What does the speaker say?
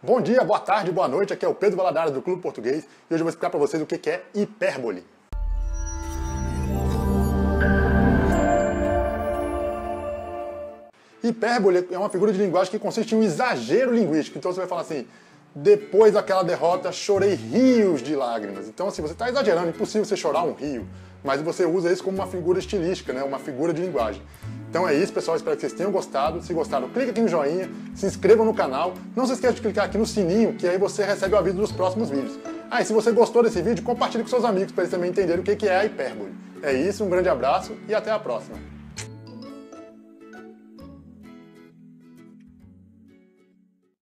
Bom dia, boa tarde, boa noite, aqui é o Pedro Valadares do Clube Português e hoje eu vou explicar para vocês o que é hipérbole. Hipérbole é uma figura de linguagem que consiste em um exagero linguístico, então você vai falar assim, depois daquela derrota chorei rios de lágrimas, então assim, você está exagerando, é impossível você chorar um rio, mas você usa isso como uma figura estilística, né? Uma figura de linguagem. Então é isso, pessoal. Espero que vocês tenham gostado. Se gostaram, clica aqui no joinha, se inscrevam no canal. Não se esqueça de clicar aqui no sininho, que aí você recebe o aviso dos próximos vídeos. Ah, e se você gostou desse vídeo, compartilhe com seus amigos para eles também entenderem o que é a hipérbole. É isso, um grande abraço e até a próxima.